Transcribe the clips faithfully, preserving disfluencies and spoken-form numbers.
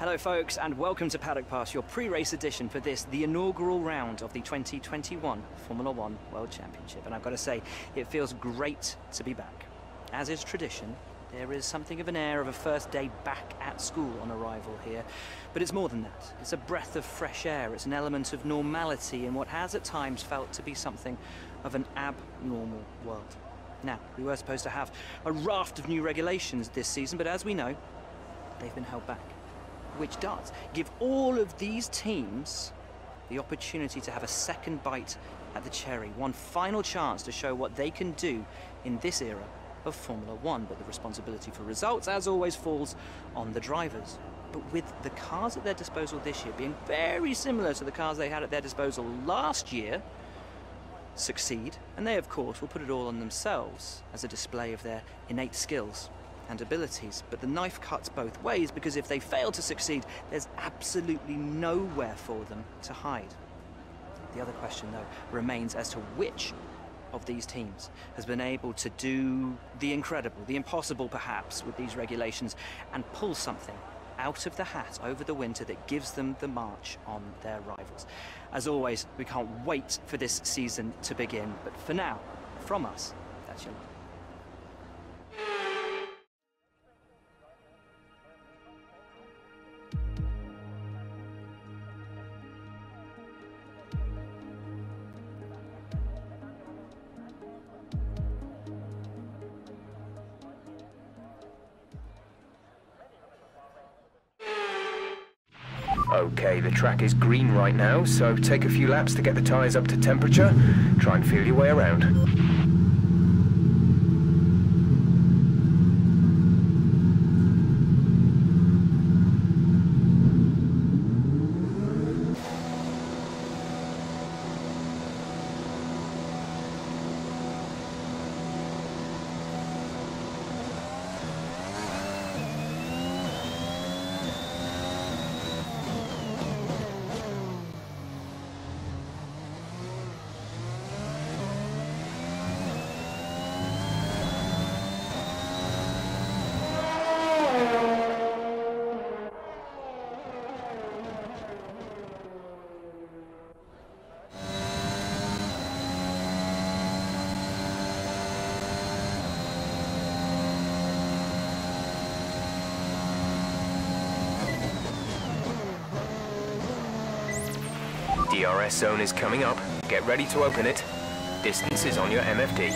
Hello folks, and welcome to Paddock Pass, your pre-race edition for this, the inaugural round of the twenty twenty-one Formula One World Championship. And I've got to say, it feels great to be back. As is tradition, there is something of an air of a first day back at school on arrival here. But it's more than that. It's a breath of fresh air. It's an element of normality in what has at times felt to be something of an abnormal world. Now, we were supposed to have a raft of new regulations this season, but as we know, they've been held back, which does give all of these teams the opportunity to have a second bite at the cherry, one final chance to show what they can do in this era of Formula One. But the responsibility for results, as always, falls on the drivers. But with the cars at their disposal this year being very similar to the cars they had at their disposal last year, succeed, and they, of course, will put it all on themselves as a display of their innate skills and abilities. But the knife cuts both ways, because if they fail to succeed, there's absolutely nowhere for them to hide. The other question, though, remains as to which of these teams has been able to do the incredible, the impossible perhaps, with these regulations, and pull something out of the hat over the winter that gives them the march on their rivals. As always, we can't wait for this season to begin, but for now, from us, that's your luck. Okay, the track is green right now, so take a few laps to get the tyres up to temperature. Try and feel your way around. D R S zone is coming up. Get ready to open it. Distance is on your M F D.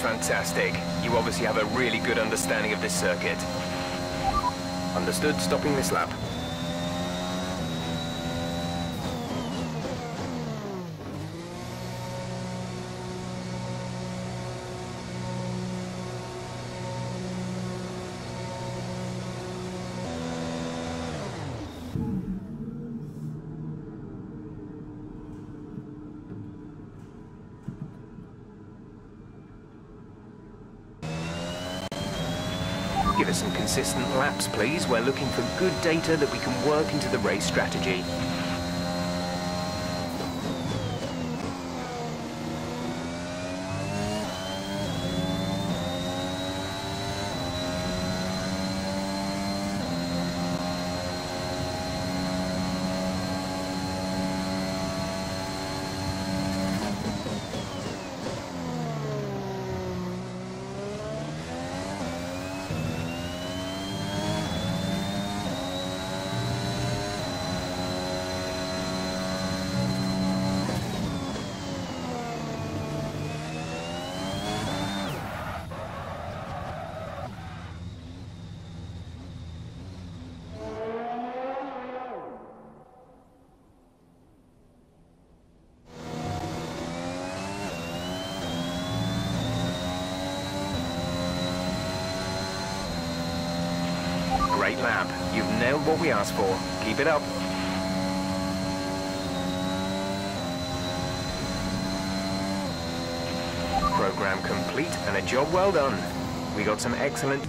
Fantastic. You obviously have a really good understanding of this circuit. Understood, stopping this lap. Give us some consistent laps, please. We're looking for good data that we can work into the race strategy. great lap. You've nailed what we asked for. Keep it up. Program complete and a job well done. We got some excellent...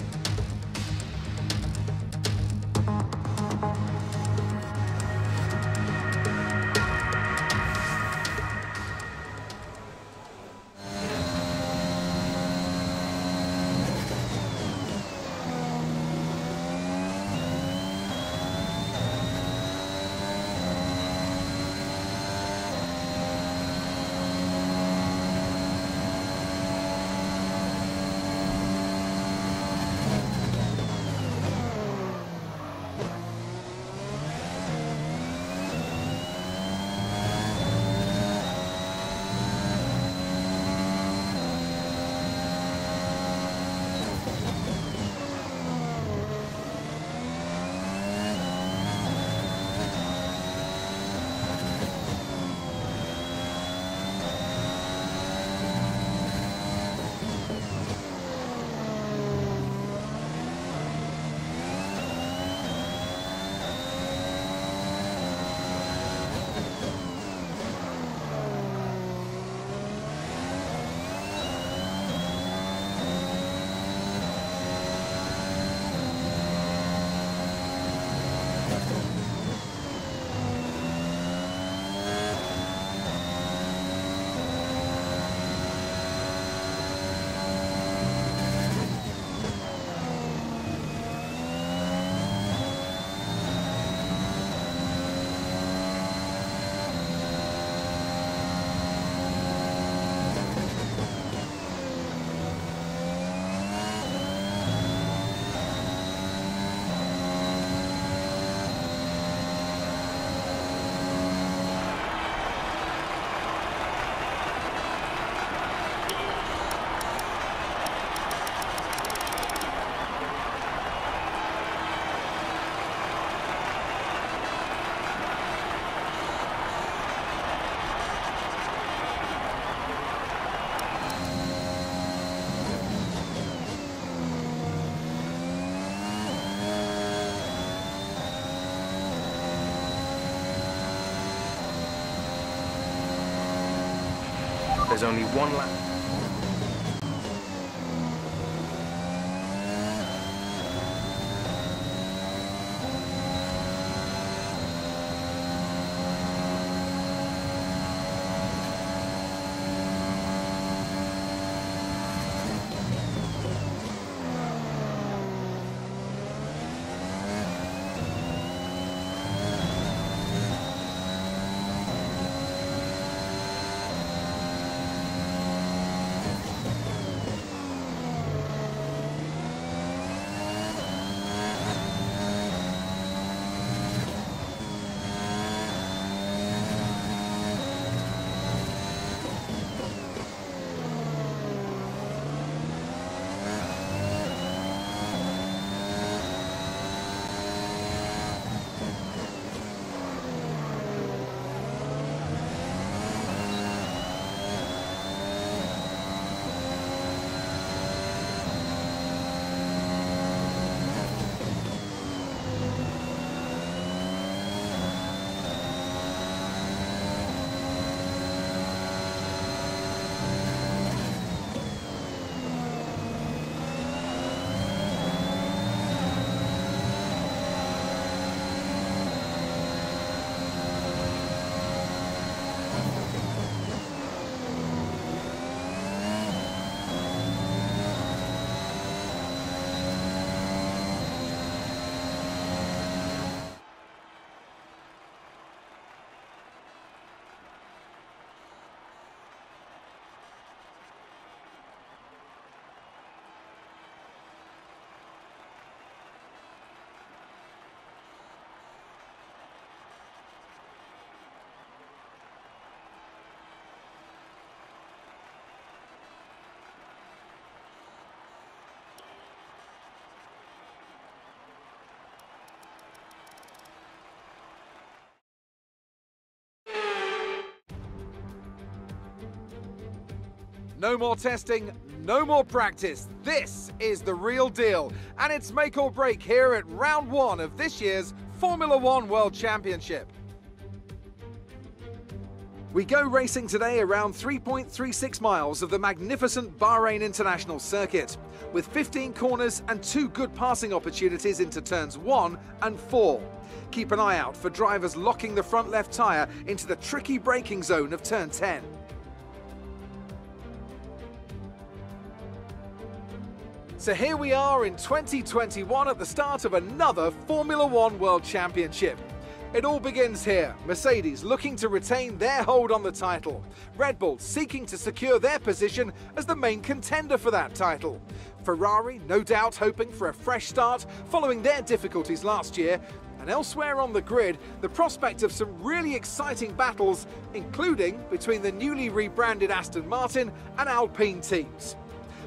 There's only one lap. No more testing, no more practice. This is the real deal, and it's make or break here at round one of this year's Formula One World Championship. We go racing today around three point three six miles of the magnificent Bahrain International Circuit, with fifteen corners and two good passing opportunities into turns one and four. Keep an eye out for drivers locking the front left tyre into the tricky braking zone of turn ten. So here we are in twenty twenty-one at the start of another Formula One World Championship. It all begins here, Mercedes looking to retain their hold on the title, Red Bull seeking to secure their position as the main contender for that title, Ferrari no doubt hoping for a fresh start following their difficulties last year, and elsewhere on the grid, the prospect of some really exciting battles, including between the newly rebranded Aston Martin and Alpine teams.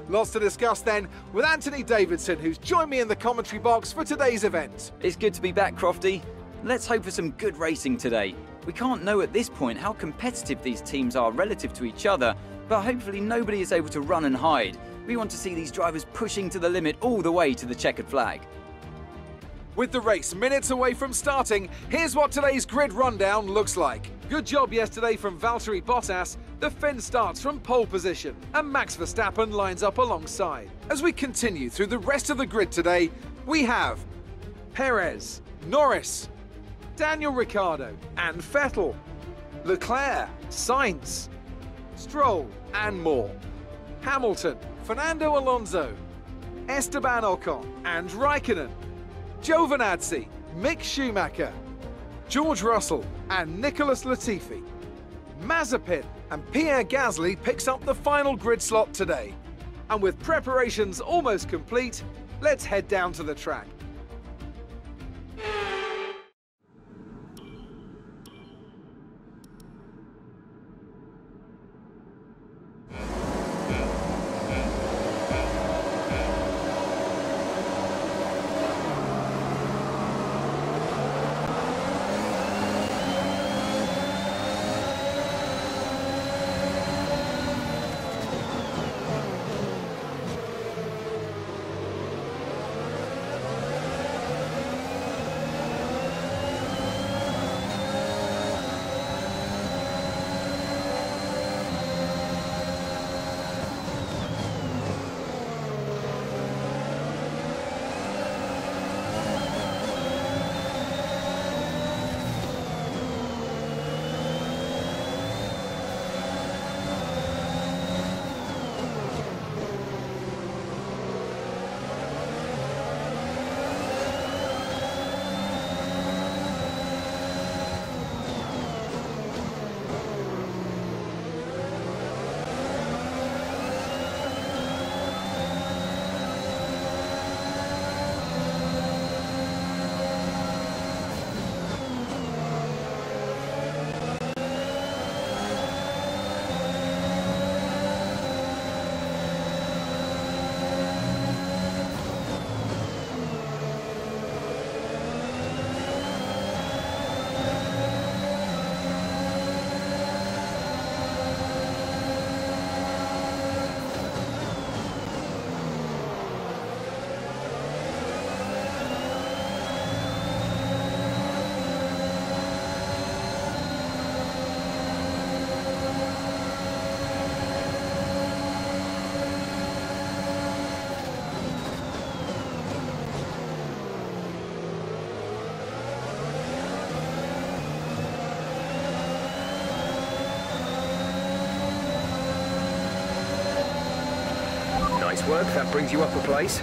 Lots to discuss then with Anthony Davidson, who's joined me in the commentary box for today's event. It's good to be back, Crofty. Let's hope for some good racing today. We can't know at this point how competitive these teams are relative to each other, but hopefully nobody is able to run and hide. We want to see these drivers pushing to the limit all the way to the checkered flag. With the race minutes away from starting, here's what today's grid rundown looks like. Good job yesterday from Valtteri Bottas. The Finn starts from pole position, and Max Verstappen lines up alongside. As we continue through the rest of the grid today, we have Perez, Norris, Daniel Ricciardo and Vettel, Leclerc, Sainz, Stroll and more, Hamilton, Fernando Alonso, Esteban Ocon and Raikkonen, Giovinazzi, Mick Schumacher, George Russell and Nicholas Latifi. Mazepin and Pierre Gasly picks up the final grid slot today. And with preparations almost complete, let's head down to the track. Work, that brings you up a place.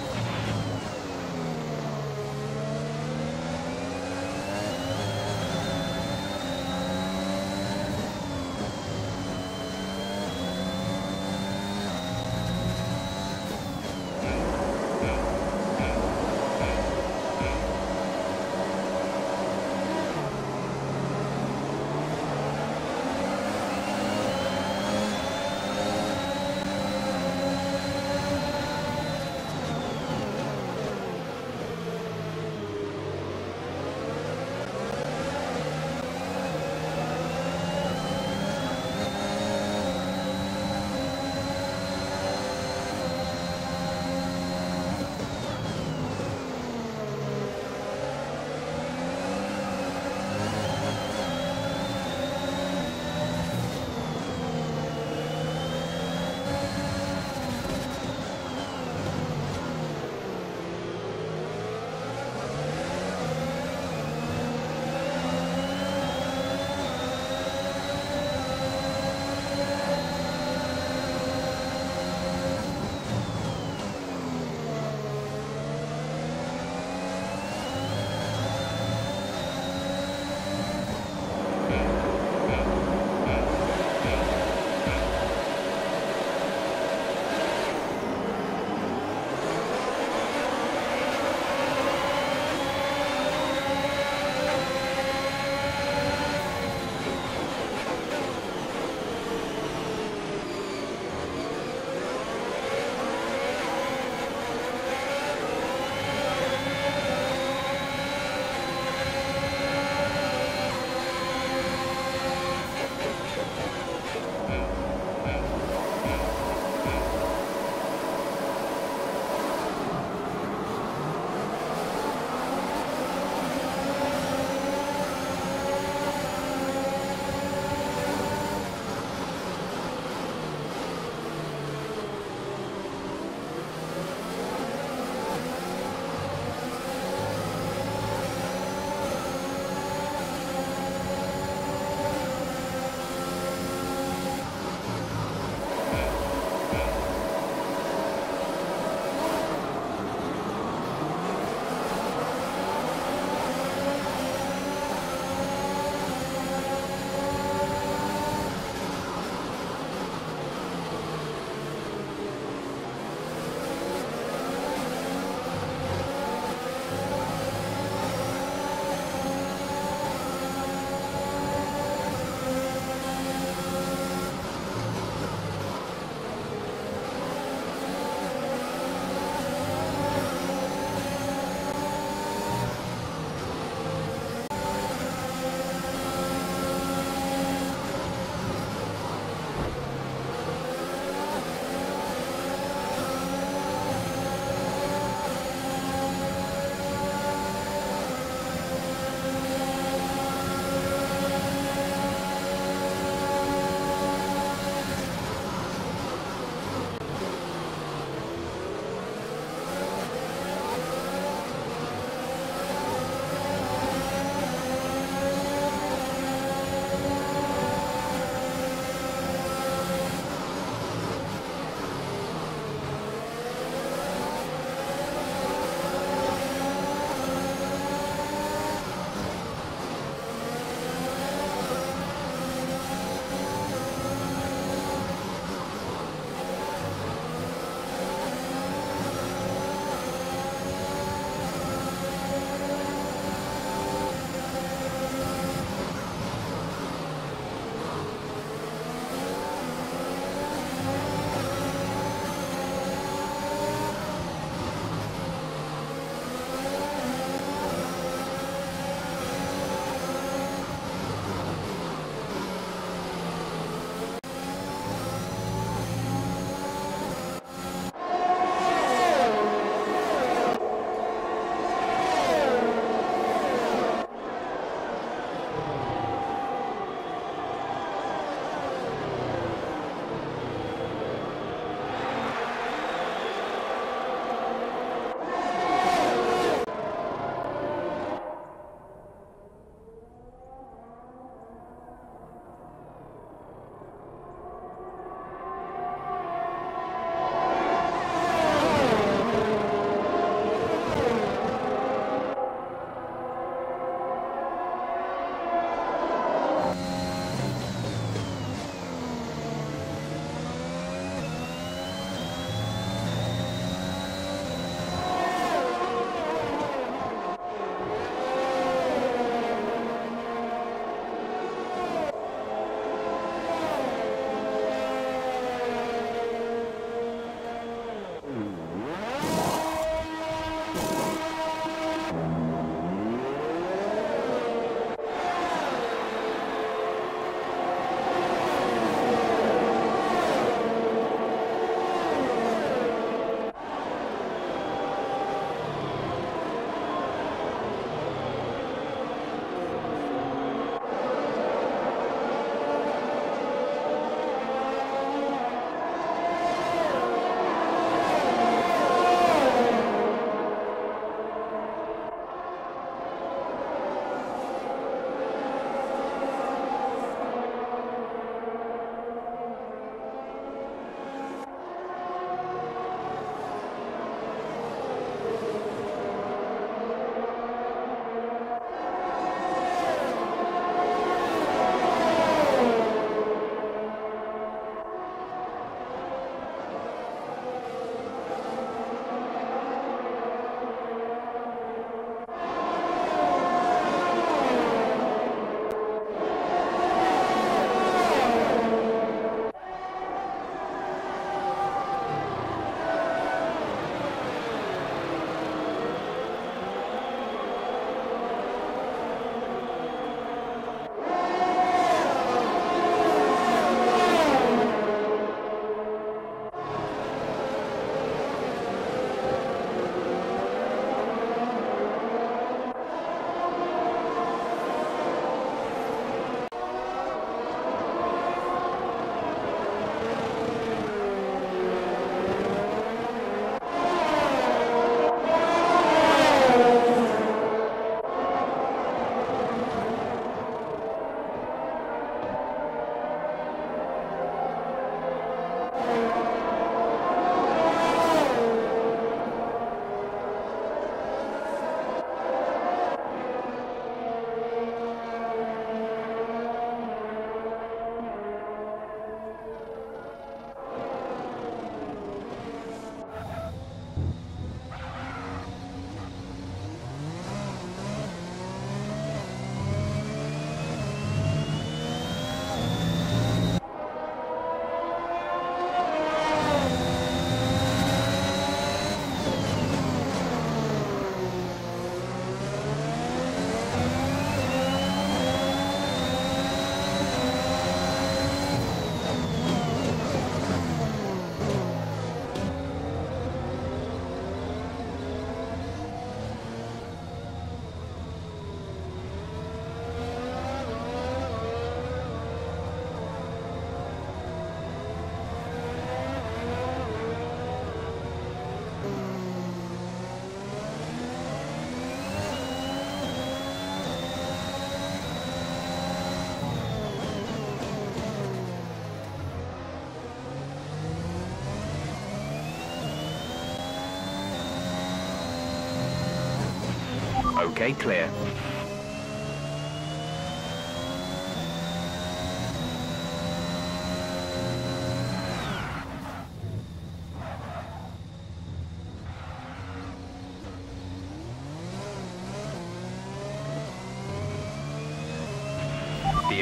OK clear.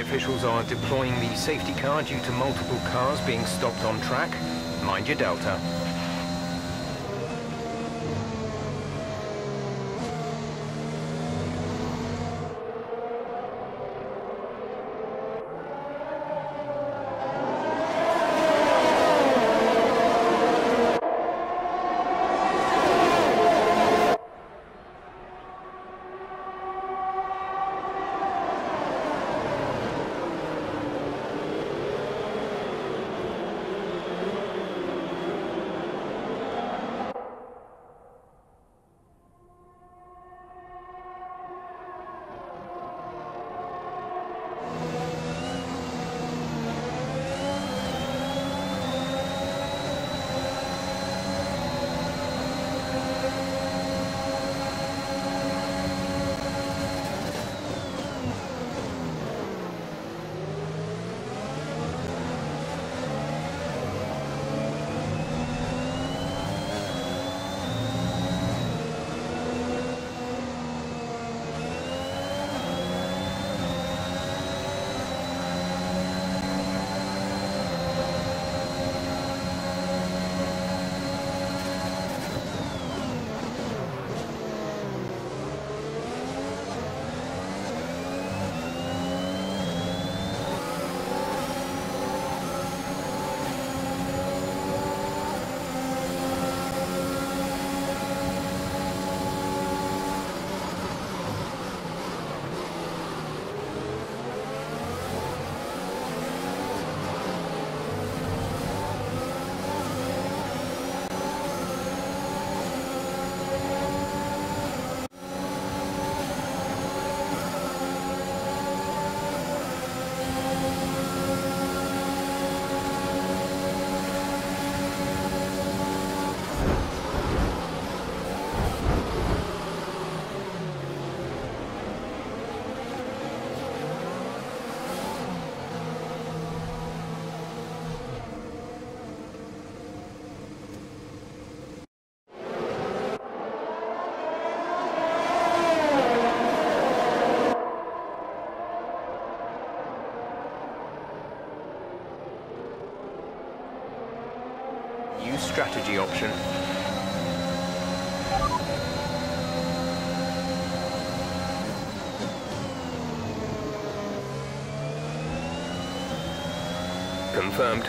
Officials are deploying the safety car due to multiple cars being stopped on track. Mind your delta. Strategy option. Confirmed.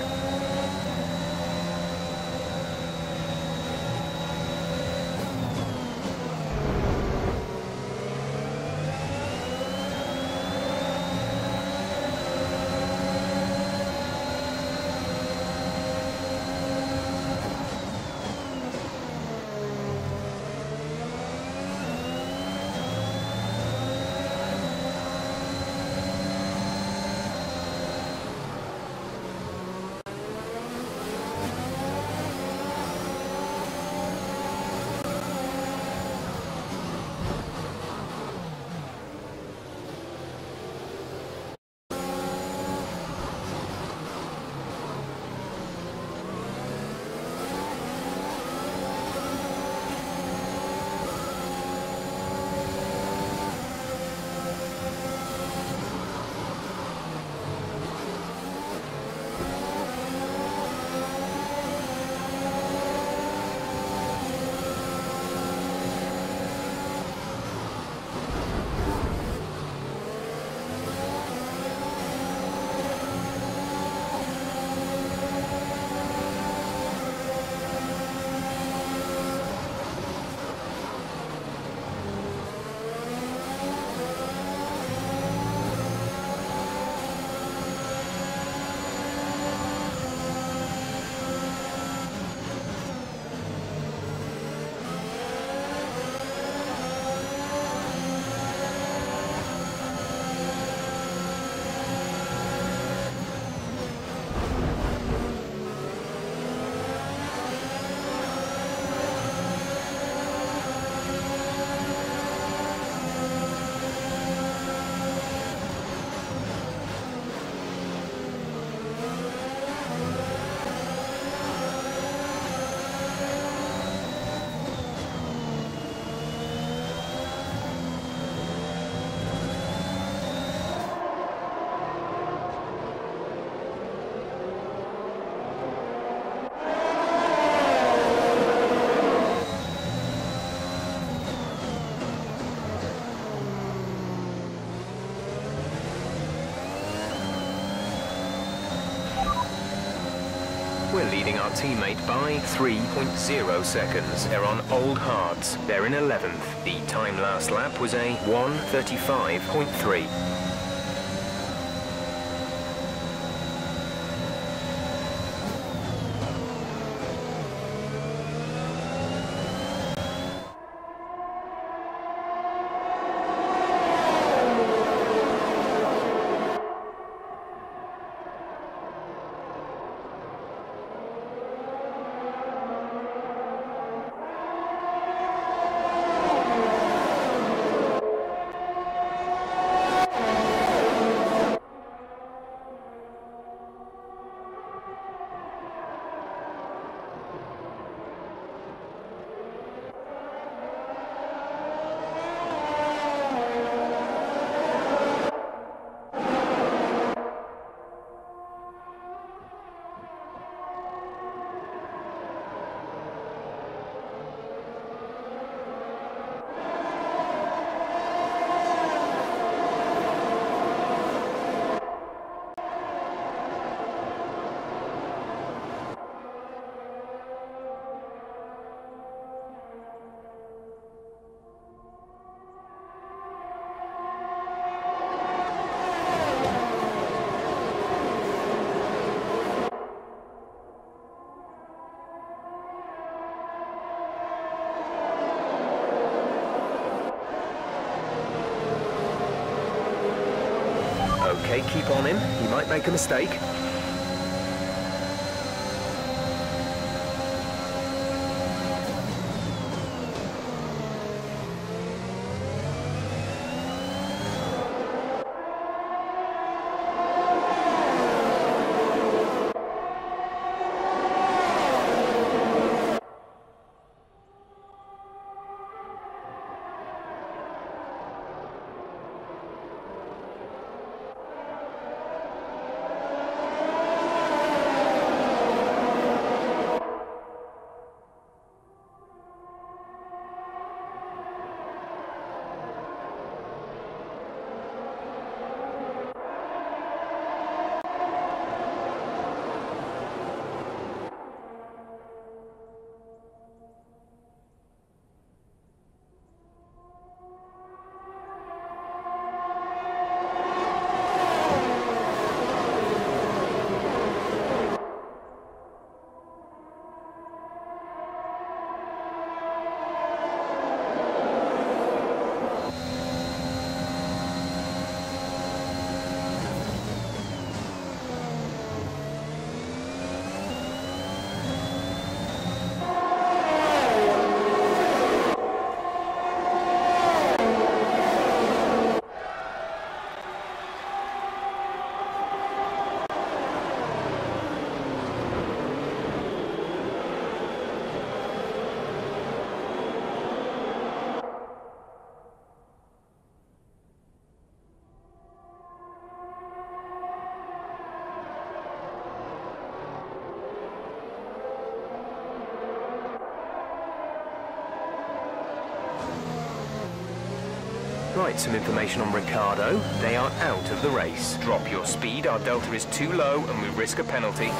leading our teammate by three point zero seconds. They're on old hards. They're in eleventh. The time last lap was a one thirty-five point three. Okay, keep on him. He might make a mistake. Right, some information on Ricciardo. They are out of the race. Drop your speed, our delta is too low and we risk a penalty.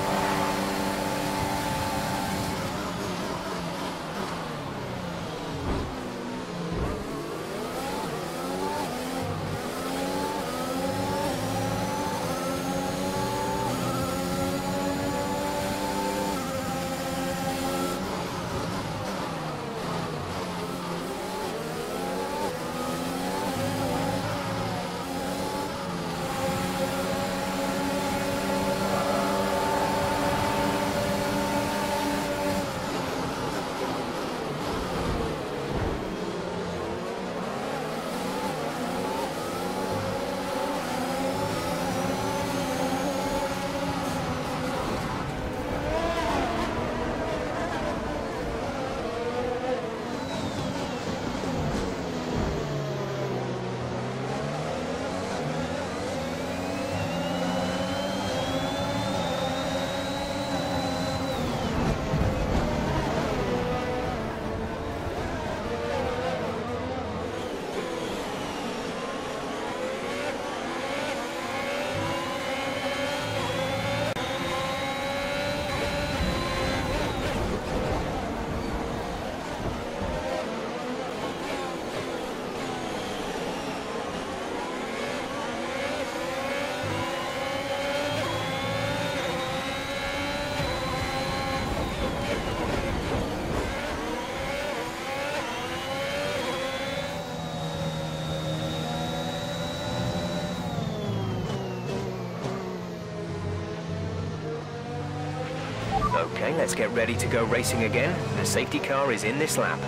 Okay, let's get ready to go racing again. The safety car is in this lap.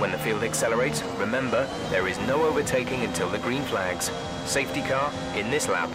When the field accelerates, remember, there is no overtaking until the green flags. Safety car in this lap.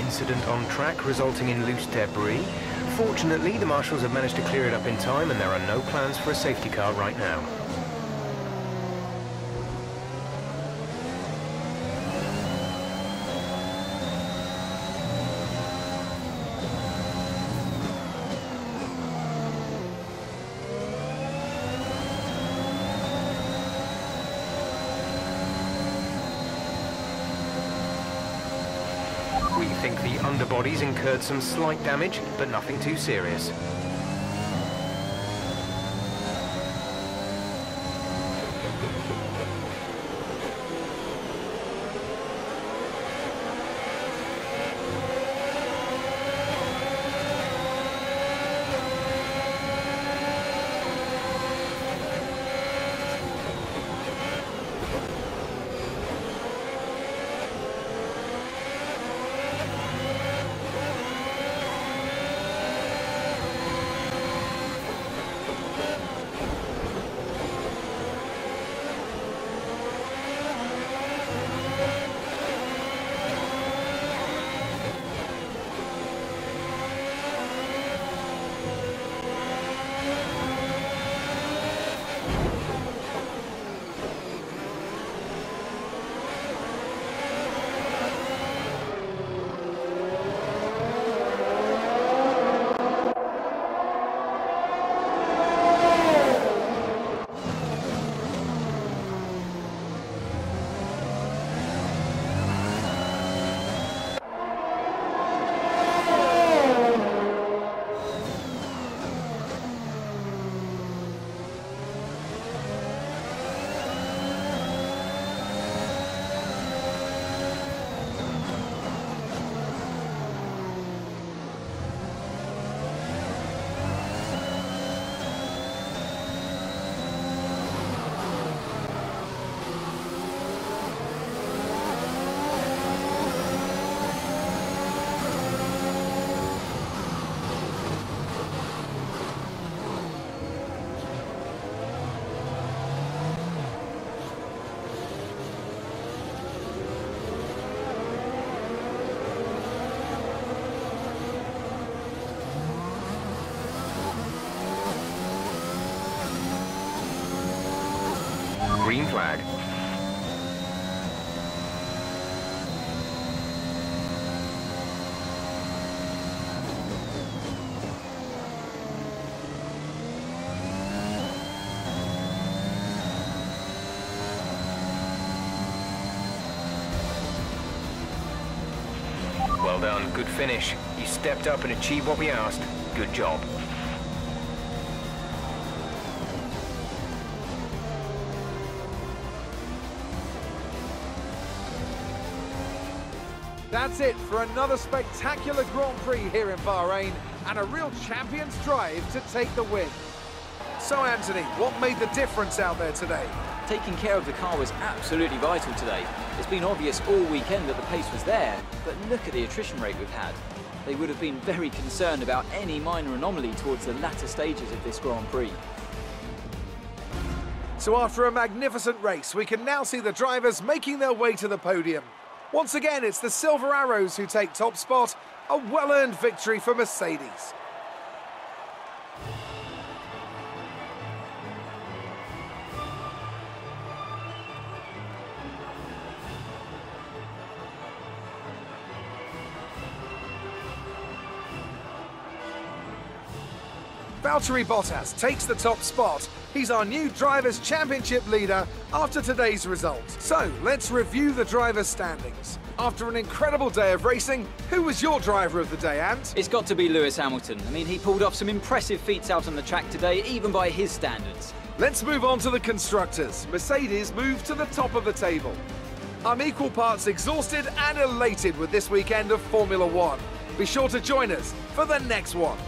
Incident on track resulting in loose debris. Fortunately, the marshals have managed to clear it up in time and there are no plans for a safety car right now. Bodies incurred some slight damage, but nothing too serious. Green flag. Well done, good finish. You stepped up and achieved what we asked. Good job. That's it for another spectacular Grand Prix here in Bahrain and a real champion's drive to take the win. So Anthony, what made the difference out there today? Taking care of the car was absolutely vital today. It's been obvious all weekend that the pace was there, but look at the attrition rate we've had. They would have been very concerned about any minor anomaly towards the latter stages of this Grand Prix. So after a magnificent race, we can now see the drivers making their way to the podium. Once again, it's the Silver Arrows who take top spot, a well-earned victory for Mercedes. Valtteri Bottas takes the top spot. He's our new Drivers' Championship leader after today's result. So, let's review the drivers' standings. After an incredible day of racing, who was your driver of the day, Ant? It's got to be Lewis Hamilton. I mean, he pulled off some impressive feats out on the track today, even by his standards. Let's move on to the constructors. Mercedes moved to the top of the table. I'm equal parts exhausted and elated with this weekend of Formula One. Be sure to join us for the next one.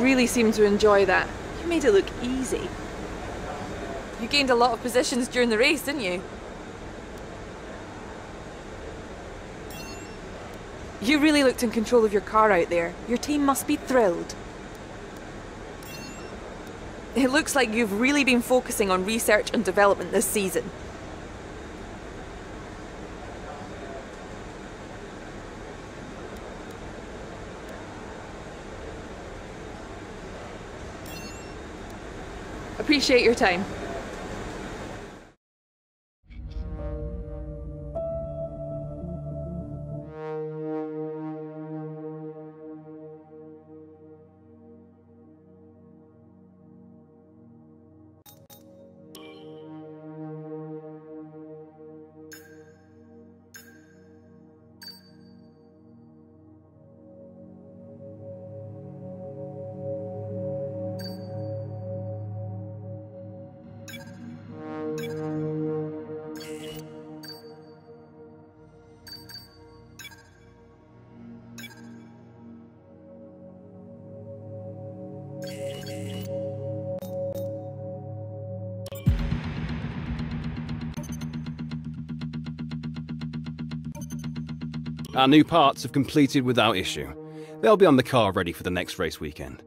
Really seemed to enjoy that. You made it look easy. You gained a lot of positions during the race, didn't you? You really looked in control of your car out there. Your team must be thrilled. It looks like you've really been focusing on research and development this season. Appreciate your time. Our new parts have completed without issue. They'll be on the car ready for the next race weekend.